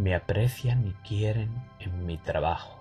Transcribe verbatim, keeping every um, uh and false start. me aprecian y quieren en mi trabajo.